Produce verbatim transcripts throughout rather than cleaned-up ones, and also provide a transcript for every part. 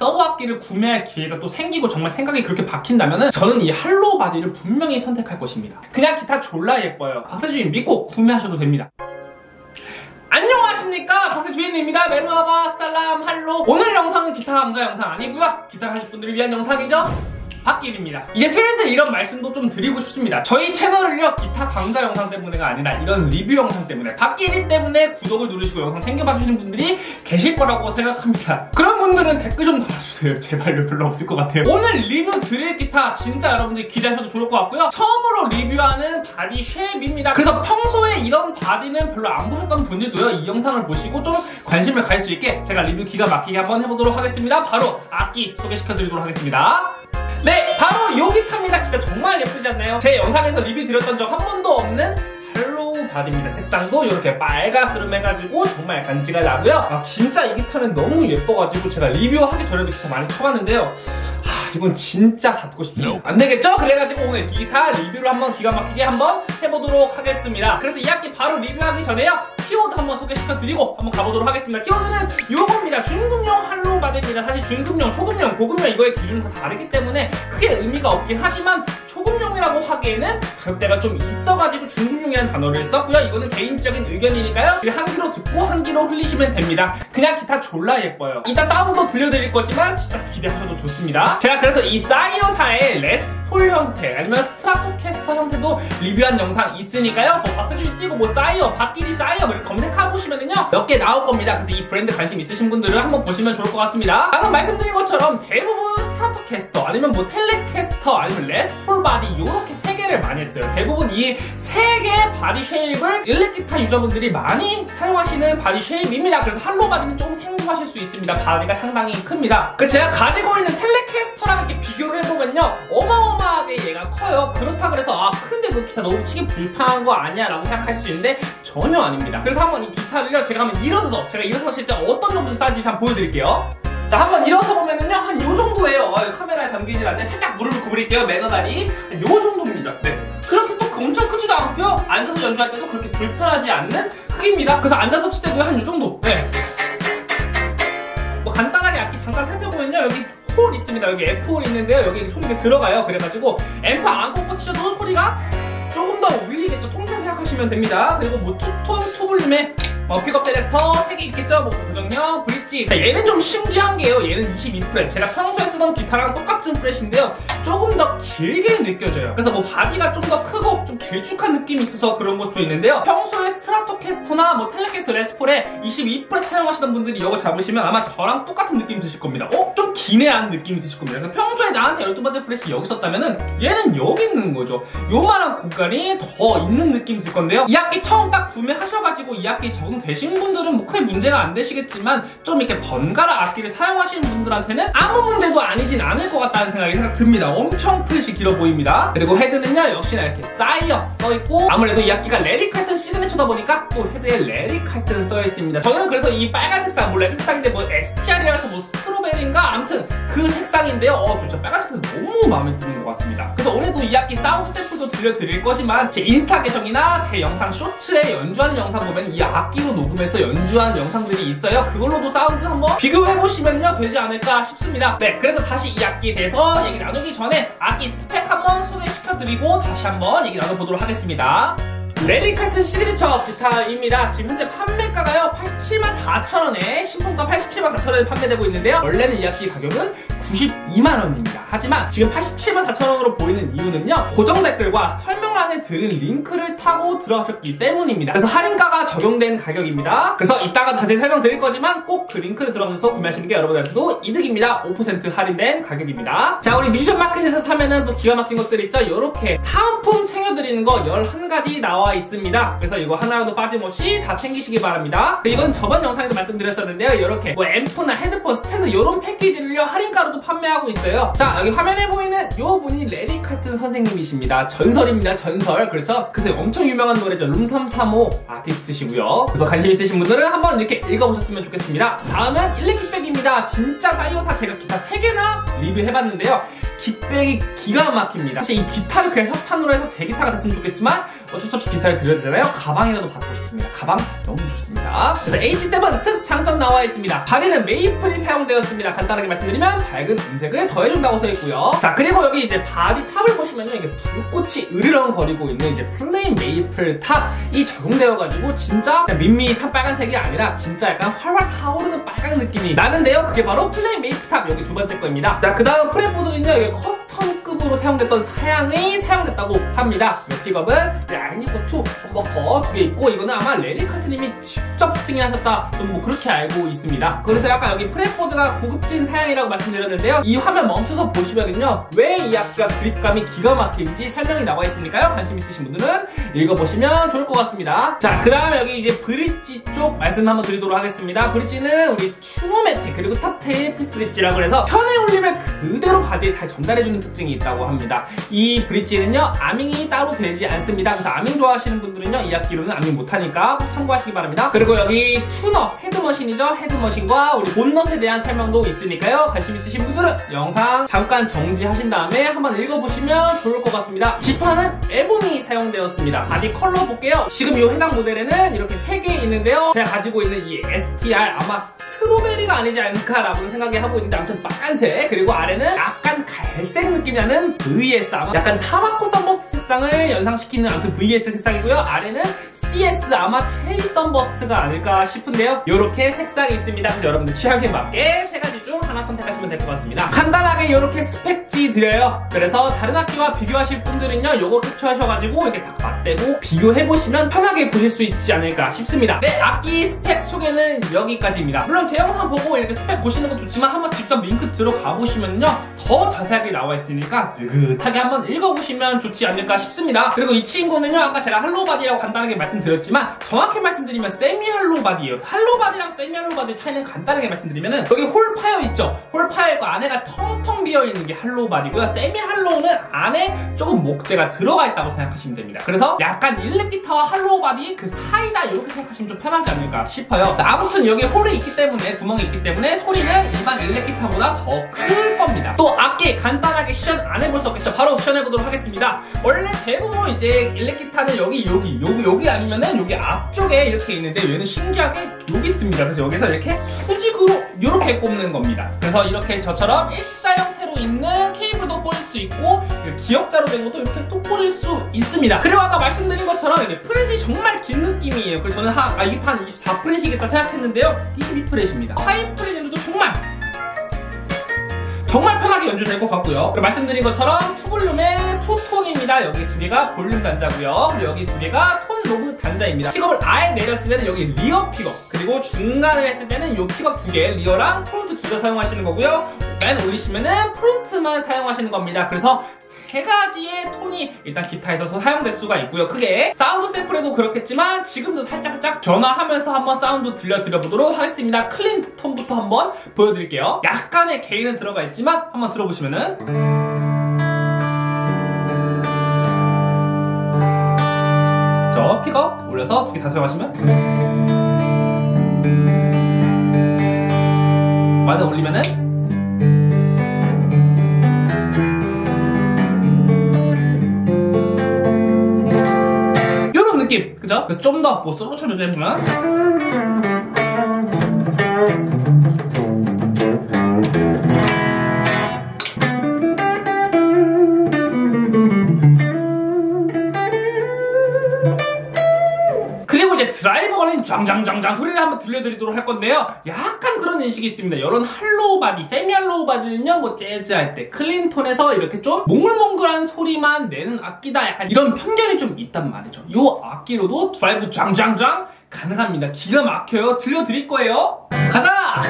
서브압기를 구매할 기회가 또 생기고 정말 생각이 그렇게 박힌다면은 저는 이 할로우 바디를 분명히 선택할 것입니다. 그냥 기타 졸라 예뻐요. 박새주인 믿고 구매하셔도 됩니다. 안녕하십니까, 박새주인입니다. 메루아바 살람 할로우. 오늘 영상은 기타 감가 영상 아니고요, 기타를 하실 분들을 위한 영상이죠. 박기리입니다. 이제 슬슬 이런 말씀도 좀 드리고 싶습니다. 저희 채널을요, 기타 강좌 영상 때문에가 아니라 이런 리뷰 영상 때문에, 박기리 때문에 구독을 누르시고 영상 챙겨봐주시는 분들이 계실 거라고 생각합니다. 그런 분들은 댓글 좀 달아주세요. 제발요. 별로 없을 것 같아요. 오늘 리뷰 드릴 기타 진짜 여러분들이 기대하셔도 좋을 것 같고요. 처음으로 리뷰하는 바디 쉐입입니다. 그래서 평소에 이런 바디는 별로 안 보셨던 분들도요, 이 영상을 보시고 좀 관심을 가질 수 있게 제가 리뷰 기가 막히게 한번 해보도록 하겠습니다. 바로 악기 소개시켜드리도록 하겠습니다. 네, 바로 요 기타입니다. 기타 정말 예쁘지 않나요? 제 영상에서 리뷰 드렸던 적 한 번도 없는 할로우 바디입니다. 색상도 이렇게 빨가스름해가지고 정말 간지가 나고요. 아, 진짜 이 기타는 너무 예뻐가지고 제가 리뷰하기 전에도 기타 많이 쳐봤는데요, 하, 이건 진짜 갖고 싶네요. 안 되겠죠? 그래가지고 오늘 기타 리뷰를 한번 기가 막히게 한번 해보도록 하겠습니다. 그래서 이 악기 바로 리뷰하기 전에요, 키워드 한번 소개시켜드리고 한번 가보도록 하겠습니다. 키워드는 요겁니다. 중급용 할로우 바디입니다. 사실 중급용, 초급용, 고급용 이거의 기준은 다 다르기 때문에 크게 의미가 없긴 하지만 초급용이라고 하기에는 가격대가 좀 있어가지고 중급용이라는 단어를 썼고요. 이거는 개인적인 의견이니까요, 한 귀로 듣고 한 귀로 흘리시면 됩니다. 그냥 기타 졸라 예뻐요. 이따 사운드도 들려드릴 거지만 진짜 기대하셔도 좋습니다. 제가 그래서 이 사이어사의 레스폴 형태 아니면 스트라토캐스터 형태도 리뷰한 영상 있으니까요, 뭐 박새주인 띄고 뭐 사이어, 박기리 사이어 뭐 검색해보시면은요 몇 개 나올 겁니다. 그래서 이 브랜드 관심 있으신 분들은 한번 보시면 좋을 것 같습니다. 방금 말씀드린 것처럼 대부분 스트라토캐스터 아니면 뭐 텔레캐스터 아니면 레스폴 바디 요렇게 세 개를 많이 했어요. 대부분 이 세 개의 바디 쉐입을 일렉기타 유저분들이 많이 사용하시는 바디 쉐입입니다. 그래서 할로우 바디는 조금 생소하실 수 있습니다. 바디가 상당히 큽니다. 그 제가 가지고 있는 텔레캐스터랑 이렇게 비교를 해보면요, 어마어마하게 얘가 커요. 그렇다 그래서 아 근데 그 기타 너무 치기 불편한 거 아니야 라고 생각할 수 있는데 전혀 아닙니다. 그래서 한번 이 기타를요, 제가 한번 일어서서 제가 일어서서 칠 때 어떤 정도 싸지 잘 보여드릴게요. 자, 한번 일어서 보면은요, 한 요 정도예요. 어, 카메라에 담기질 않네. 살짝 무릎을 구부릴게요. 매너다리. 요 정도입니다. 네. 그렇게 또 엄청 크지도 않고요, 앉아서 연주할 때도 그렇게 불편하지 않는 크기입니다. 그래서 앉아서 칠 때도 한 요 정도. 네. 뭐 간단하게 악기 잠깐 살펴보면요, 여기 홀 있습니다. 여기 F홀 있는데요, 여기 소리가 들어가요. 그래가지고 앰프 안 꽂고 치셔도 소리가 조금 더 울리겠죠. 통째 생각하시면 됩니다. 그리고 뭐 투톤, 투볼륨에 어, 픽업 셀렉터 세 개 있겠죠? 뭐 고정형, 브릿지. 얘는 좀 신기한 게요, 얘는 이십이 프렛. 제가 평소에 쓰던 기타랑 똑같은 프렛인데요, 조금 더 길게 느껴져요. 그래서 뭐 바디가 좀 더 크고 좀 길쭉한 느낌이 있어서 그런 것도 있는데요, 평소에 스트라토캐스터나 뭐 텔레캐스터, 레스폴에 이십이 프렛 사용하시던 분들이 이거 잡으시면 아마 저랑 똑같은 느낌 드실 겁니다. 어? 좀 기네 하는 느낌이 드실 겁니다. 그래서 평소에 나한테 열두 번째 프렛이 여기 있었다면은 얘는 여기 있는 거죠. 요만한 공간이 더 있는 느낌이 들 건데요, 이 악기 처음 딱 구매하셔가지고 이 악기 적응 되신 분들은 뭐 크게 문제가 안 되시겠지만 좀 이렇게 번갈아 악기를 사용하시는 분들한테는 아무 문제도 아니진 않을 것 같다는 생각이 생각 듭니다. 엄청 프렛이 길어 보입니다. 그리고 헤드는요, 역시나 이렇게 사이어 써있고, 아무래도 이 악기가 레리 칼튼 시그니처다 보니까 또 헤드에 레리 칼튼 써있습니다. 저는 그래서 이 빨간 색상, 뭐 레드 색상인데 뭐 에스티알이라서 뭐 스트로베리인가 아무튼 그 색상인데요, 어 진짜 빨간색 너무 마음에 드는 것 같습니다. 그래서 오늘도 이 악기 사운드 샘플도 들려드릴 거지만 제 인스타 계정이나 제 영상 쇼츠에 연주하는 영상 보면 이 악기로 녹음해서 연주한 영상들이 있어요. 그걸로도 사운드 한번 비교해보시면요 되지 않을까 싶습니다. 네, 그래서 다시 이 악기에 대해서 얘기 나누기 전에 악기 스펙 한번 소개시켜드리고 다시 한번 얘기 나눠보도록 하겠습니다. 레리 칼튼 시그니처 기타입니다. 지금 현재 판매가가요 팔십칠만 사천 원에 신품가 팔십칠만 사천 원에 판매되고 있는데요, 원래는 이 악기 가격은 구십이만 원입니다. 하지만 지금 팔십칠만 사천 원으로 보이는 이유는요, 고정 댓글과 설명란에 들은 링크를 타고 들어가셨기 때문입니다. 그래서 할인가가 적용된 가격입니다. 그래서 이따가 자세히 설명드릴 거지만 꼭 그 링크를 들어가셔서 구매하시는 게 여러분한테도 이득입니다. 오 퍼센트 할인된 가격입니다. 자, 우리 뮤지션 마켓에서 사면은 또 기가 막힌 것들 있죠. 이렇게 사은품 챙겨드리는 거 열한 가지 나와 있습니다. 그래서 이거 하나라도 빠짐없이 다 챙기시기 바랍니다. 이건 저번 영상에도 말씀드렸었는데요, 이렇게 뭐 앰프나 헤드폰, 스탠드 이런 패키지를요 할인가로도 판매하고 있어요. 자, 여기 화면에 보이는 요 분이 레리 칼튼 선생님이십니다. 전설입니다, 전설. 그렇죠? 그래서 엄청 유명한 노래죠. 룸 삼삼오 아티스트시고요. 그래서 관심 있으신 분들은 한번 이렇게 읽어보셨으면 좋겠습니다. 다음은 일렉킥백입니다. 진짜 사이오사 제가 기타 세 개나 리뷰해봤는데요, 깃백이 기가 막힙니다. 사실 이 기타를 그냥 협찬으로 해서 제 기타가 됐으면 좋겠지만 어쩔 수 없이 기타를 드려야 되잖아요. 가방이라도 받고 싶습니다. 가방 너무 좋습니다. 그래서 에이치 세븐 특 장점 나와 있습니다. 바디는 메이플이 사용되었습니다. 간단하게 말씀드리면 밝은 음색을 더해준다고 써있고요. 자, 그리고 여기 이제 바디 탑을 보시면요, 이게 불꽃이 으르렁거리고 있는 이제 플레인 메이플 탑이 적용되어가지고 진짜 밋밋한 빨간색이 아니라 진짜 약간 활활 타오르는 빨간 느낌이 나는데요. 그게 바로 플레인 메이플 탑, 여기 두 번째 거입니다. 자, 그 다음 프레포드는요, 이게 커스텀급으로 사용됐던 사양이 사용됐다고 합니다. 픽업은 아이니코 투 험버커 두 개 있고, 이거는 아마 레리 칼튼님이 직접 승인하셨다, 저는 뭐 그렇게 알고 있습니다. 그래서 약간 여기 프레포드가 고급진 사양이라고 말씀드렸는데요, 이 화면 멈춰서 보시면은요 왜 이 악기가 그립감이 기가 막힌지 설명이 나와 있으니까요, 관심 있으신 분들은 읽어보시면 좋을 것 같습니다. 자, 그 다음 여기 이제 브릿지 쪽 말씀 한번 드리도록 하겠습니다. 브릿지는 우리 추모매틱 그리고 스탑테일 피스브릿지라고 해서 편의 올림을 그대로 바디에 잘 전달해주는 특징이 있다고 합니다. 이 브릿지는요 아밍이 따로 되지 않습니다. 그래서 아밍 좋아하시는 분들은요 이 악기로는 아밍 못하니까 꼭 참고하시기 바랍니다. 그리고 여기 튜너, 헤드머신이죠. 헤드머신과 우리 본넛에 대한 설명도 있으니까요, 관심 있으신 분들은 영상 잠깐 정지하신 다음에 한번 읽어보시면 좋을 것 같습니다. 지판은 에보니 사용되었습니다. 바디 컬러 볼게요. 지금 이 해당 모델에는 이렇게 세 개 있는데요, 제가 가지고 있는 이 에스티알 아마 스트로베리가 아니지 않을까라고 생각이 하고 있는데, 아무튼 빨간색, 그리고 아래는 약간 갈색 느낌이 나는 브이에스, 아마 약간 타바코 선버스트 색상을 연상시키는 아무튼 브이에스 색상이고요, 아래는 씨에스 아마 체이 선버스트가 아닐까 싶은데요, 이렇게 색상이 있습니다. 그래서 여러분들 취향에 맞게 세 가지 중 하나 선택하시면 될 것 같습니다. 간단하게 이렇게 스펙지 드려요. 그래서 다른 악기와 비교하실 분들은요 요거 캡처하셔가지고 이렇게 딱 맞대고 비교해보시면 편하게 보실 수 있지 않을까 싶습니다. 네, 악기 스펙 소개는 여기까지입니다. 물론 제 영상 보고 이렇게 스펙 보시는 건 좋지만 한번 직접 링크 들어가 보시면요 더 자세하게 나와 있으니까 느긋하게 한번 읽어보시면 좋지 않을까 싶습니다. 그리고 이 친구는요 아까 제가 할로우 바디라고 간단하게 말씀드렸지만 정확히 말씀드리면 세미 할로우 바디예요. 할로우 바디랑 세미 할로우 바디의 차이는 간단하게 말씀드리면은 여기 홀파이어 있죠. 홀파이어가 안에가 텅텅 비어 있는 게 할로우 바디고요, 세미 할로우는 안에 조금 목재가 들어가 있다고 생각하시면 됩니다. 그래서 약간 일렉 기타와 할로우 바디 그 사이다, 이렇게 생각하시면 좀 편하지 않을까 싶어요. 아무튼 여기 홀이 있기 때문에, 구멍이 있기 때문에 소리는 일반 일렉 기타보다 더 클 겁니다. 또 악기 간단하게 시연 안 해볼 수 없겠죠. 바로 시연해 보도록 하겠습니다. 원래 대부분 이제 일렉 기타는 여기 여기 여기 여기 아니면은 여기 앞쪽에 이렇게 있는데, 얘는 신기하게 여기 있습니다. 그래서 여기서 이렇게 수직으로 이렇게 꼽는 겁니다. 그래서 이렇게 저처럼 일자 형태로 있는 케이블도 꽂을 수 있고, 기역자로 된 것도 이렇게 또 꽂을 수 있습니다. 그리고 아까 말씀드린 것처럼 이게 프렛이 정말 긴 느낌이에요. 그래서 저는 한, 아, 이게 한 이십사 프렛이겠다 생각했는데요, 이십이 프렛입니다. 하이 프렛으로도 정말 정말 편하게 연주될 것 같고요. 그리고 말씀드린 것처럼 투볼륨의 투톤입니다. 여기 두 개가 볼륨 단자고요. 그리고 여기 두 개가 톤 로브 단자입니다. 픽업을 아예 내렸을 때는 여기 리어 픽업, 그리고 중간을 했을 때는 이 픽업 두 개, 리어랑 프론트 두 개 사용하시는 거고요. 맨 올리시면은 프론트만 사용하시는 겁니다. 그래서 세 가지의 톤이 일단 기타에서 사용될 수가 있고요. 크게 사운드 샘플에도 그렇겠지만 지금도 살짝살짝 변화하면서 한번 사운드 들려드려보도록 하겠습니다. 클린 톤부터 한번 보여드릴게요. 약간의 게인은 들어가 있지만 한번 들어보시면은 저 픽업 올려서 두 개 다 사용하시면 맞아 올리면은 느낌, 그죠? 그래서 좀 더 뭐 솔로처럼 연주해보면 그리고 이제 드라이브 걸린 짱짱짱짱 소리를 한번 들려드리도록 할 건데요, 약간 그런 인식이 있습니다. 이런 할로우 바디, 세미 할로우 바디는요 뭐 재즈 할 때 클린톤에서 이렇게 좀 몽글몽글한 소리만 내는 악기다, 약간 이런 편견이 좀 있단 말이죠. 이 악기로도 드라이브 짱짱짱 가능합니다. 기가 막혀요. 들려드릴 거예요. 가자!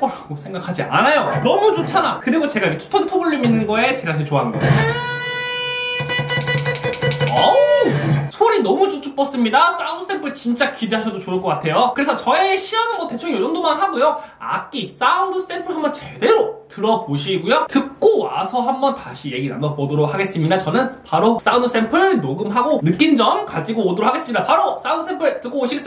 거라고 생각하지 않아요. 너무 좋잖아. 그리고 제가 이 투톤 투볼륨 있는 거에 제가 제일 좋아하는 거. 어우, 소리 너무 쭉쭉 뻗습니다. 사운드 샘플 진짜 기대하셔도 좋을 것 같아요. 그래서 저의 시연은 뭐 대충 이 정도만 하고요, 악기 사운드 샘플 한번 제대로 들어보시고요. 듣고 와서 한번 다시 얘기 나눠보도록 하겠습니다. 저는 바로 사운드 샘플 녹음하고 느낀 점 가지고 오도록 하겠습니다. 바로 사운드 샘플 듣고 오시겠습니다.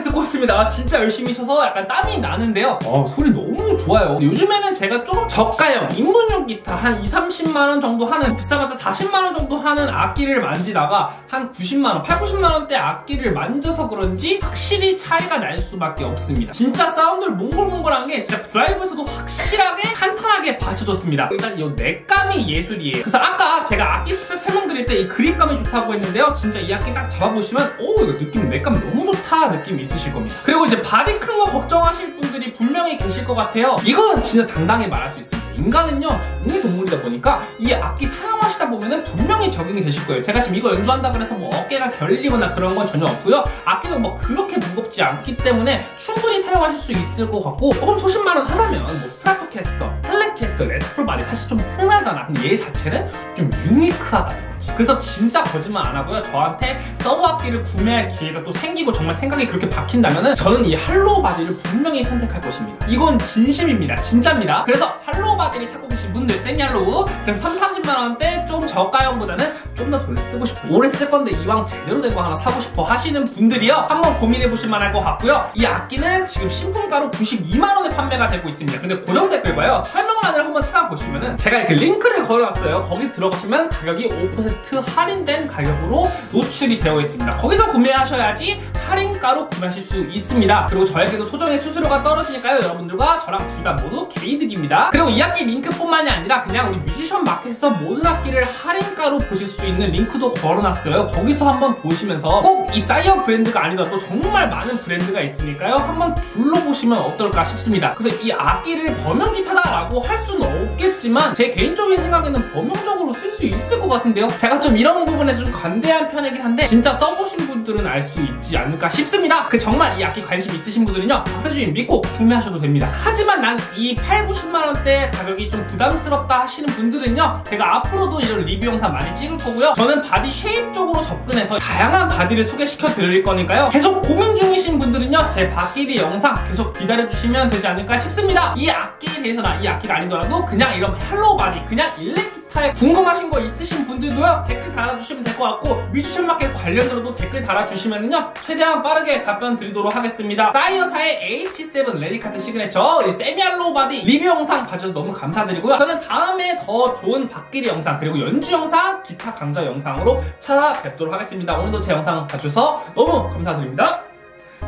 듣고 있습니다. 진짜 열심히 쳐서 약간 땀이 나는데요. 아, 소리 너무 좋아요. 요즘에는 제가 좀 저가형 입문용 기타 한 이삼십만 원 정도 하는, 비싸봤자 사십만 원 정도 하는 악기를 만지다가 한 구십만 원, 팔, 구십만 원대 악기를 만져서 그런지 확실히 차이가 날 수밖에 없습니다. 진짜 사운드를 몽골몽골한 게 진짜 드라이브에서도 확실하게 탄탄하게 받쳐줬습니다. 일단 이 넥감이 예술이에요. 그래서 아까 제가 악기 스펙 설명드릴 때 이 그립감이 좋다고 했는데요. 진짜 이 악기 딱 잡아보시면 오, 이거 느낌, 넥감 너무 좋다 느낌이 있으실 겁니다. 그리고 이제 바디 큰 거 걱정하실 분들이 분명히 계실 것 같아요. 이거는 진짜 당당히 말할 수 있습니다. 인간은요 적응이 동물이다 보니까 이 악기 사용하시다 보면은 분명히 적응이 되실 거예요. 제가 지금 이거 연주한다고 해서 뭐 어깨가 결리거나 그런 건 전혀 없고요. 악기도 뭐 그렇게 무겁지 않기 때문에 충분히 사용하실 수 있을 것 같고, 조금 소신발언 하자면 뭐 스트라토캐스터, 텔레캐스터, 레스폴 말이 사실 좀 흔하잖아. 근데 얘 자체는 좀 유니크하다. 그래서 진짜 거짓말 안 하고요. 저한테 서브 악기를 구매할 기회가 또 생기고 정말 생각이 그렇게 박힌다면은 저는 이 할로우 바디를 분명히 선택할 것입니다. 이건 진심입니다. 진짜입니다. 그래서 할로우 바디를 찾고 계신 분들, 세미 할로우, 그래서 삼, 사십만 원대 좀 저가형보다는 좀 더 덜 쓰고 싶어요. 오래 쓸 건데 이왕 제대로 된 거 하나 사고 싶어 하시는 분들이요, 한번 고민해 보실 만할 것 같고요. 이 악기는 지금 신품가로 구십이만 원에 판매가 되고 있습니다. 근데 고정 댓글과요 설명란을 한번 찾아보시면은 제가 이렇게 링크를 걸어놨어요. 거기 들어가시면 가격이 오 퍼센트 할인된 가격으로 노출이 되어 있습니다. 거기서 구매하셔야지 할인가로 구매하실 수 있습니다. 그리고 저에게도 소정의 수수료가 떨어지니까요, 여러분들과 저랑 둘 다 모두 개이득입니다. 그리고 이 악기 링크뿐만이 아니라 그냥 우리 뮤지션 마켓에서 모든 악기를 할인가로 보실 수 있는 링크도 걸어놨어요. 거기서 한번 보시면서 꼭 이 사이어 브랜드가 아니더라도 정말 많은 브랜드가 있으니까요, 한번 둘러보시면 어떨까 싶습니다. 그래서 이 악기를 범용 기타다라고 할 수는 없겠지만 제 개인적인 생각에는 범용적으로 쓸 수 있을 것 같은데요, 제가 좀 이런 부분에서 좀 관대한 편이긴 한데 진짜 써보신 분들은 알 수 있지 않을까 싶습니다. 그 정말 이 악기 관심 있으신 분들은요, 박새주인 믿고 구매하셔도 됩니다. 하지만 난 이 팔, 구십만 원대 가격이 좀 부담스럽다 하시는 분들은요, 제가 앞으로도 이런 리뷰 영상 많이 찍을 거고요, 저는 바디 쉐입 쪽으로 접근해서 다양한 바디를 소개시켜 드릴 거니까요, 계속 고민 중이신 분들은요 제 박기리 영상 계속 기다려주시면 되지 않을까 싶습니다. 이 악기에 대해서나 이 악기가 아니더라도 그냥 이런 할로우 바디, 그냥 일렉 기타에 궁금하신 거 있으신 분들도요 댓글 달아주시면 될 것 같고, 뮤지션 마켓 관련으로도 댓글 달아주시면은요 최대한 빠르게 답변 드리도록 하겠습니다. 사이어사의 에이치 세븐 레리 카트 시그네처 이 세미 할로우 바디 리뷰 영상 봐주셔서 너무 감사드리고요, 저는 다음에 더 좋은 박기리 영상 그리고 연주 영상, 기타 강좌 영상으로 찾아뵙도록 하겠습니다. 오늘도 제 영상 봐주셔서 너무 감사드립니다.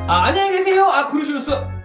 아, 안녕히 계세요. 아, 그루시우스.